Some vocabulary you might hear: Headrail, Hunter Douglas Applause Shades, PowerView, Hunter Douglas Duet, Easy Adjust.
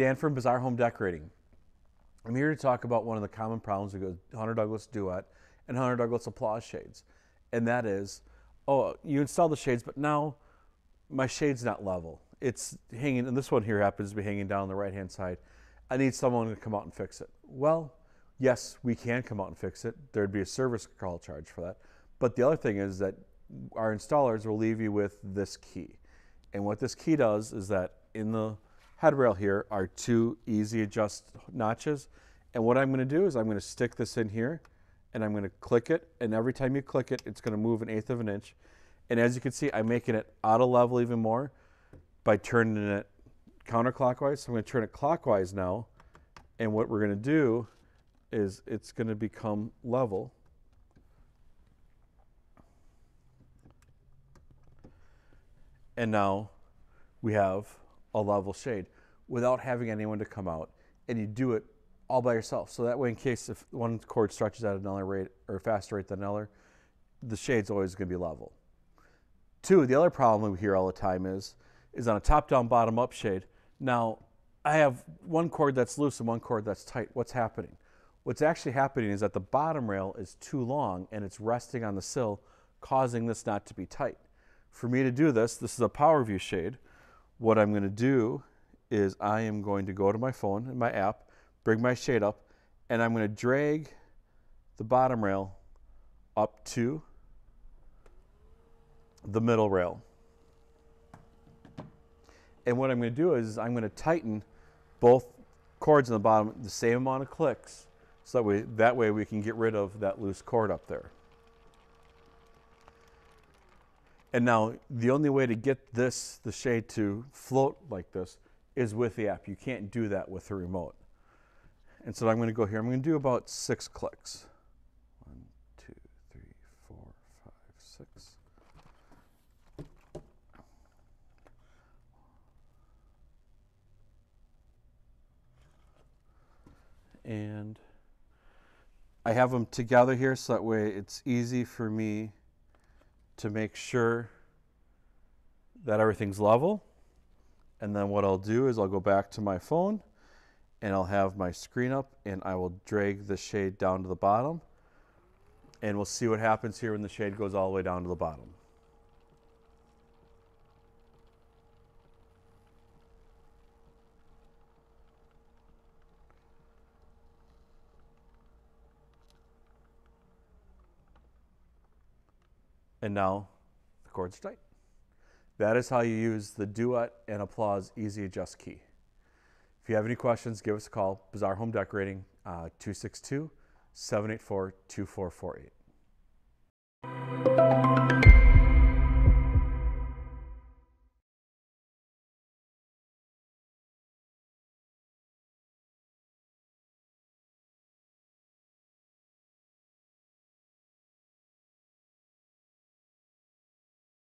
Dan from Bizarre Home Decorating. I'm here to talk about one of the common problems with Hunter Douglas Duet and Hunter Douglas Applause Shades. And that is, oh, you install the shades, but now my shade's not level. It's hanging, and this one here happens to be hanging down on the right-hand side. I need someone to come out and fix it. Well, yes, we can come out and fix it. There'd be a service call charge for that. But the other thing is that our installers will leave you with this key. And what this key does is that in the headrail here are two easy adjust notches. And what I'm gonna do is I'm gonna stick this in here and I'm gonna click it. And every time you click it, it's gonna move 1/8 of an inch. And as you can see, I'm making it out of level even more by turning it counterclockwise. So I'm gonna turn it clockwise now. And what we're gonna do is it's gonna become level. And now we have a level shade without having anyone to come out, and you do it all by yourself. So that way, in case if one cord stretches at another rate or a faster rate than another, the shade's always gonna be level. Two, the other problem we hear all the time is on a top-down, bottom-up shade. Now, I have one cord that's loose and one cord that's tight. What's happening? What's actually happening is that the bottom rail is too long and it's resting on the sill, causing this not to be tight. For me to do this, this is a PowerView shade. What I'm going to do is I am going to go to my phone and my app, bring my shade up, and I'm going to drag the bottom rail up to the middle rail. And what I'm going to do is I'm going to tighten both cords on the bottom the same amount of clicks, so that way we can get rid of that loose cord up there. And now the only way to get this, the shade to float like this, is with the app. You can't do that with the remote. And so I'm going to go here. I'm going to do about 6 clicks. 1, 2, 3, 4, 5, 6. And I have them together here so that way it's easy for me to make sure that everything's level. And then what I'll do is I'll go back to my phone and I'll have my screen up and I will drag the shade down to the bottom, and we'll see what happens here when the shade goes all the way down to the bottom. And now the cord's tight. That is how you use the Duet and Applause Easy Adjust key. If you have any questions, give us a call. Bizarre Home Decorating, 262-784-2448.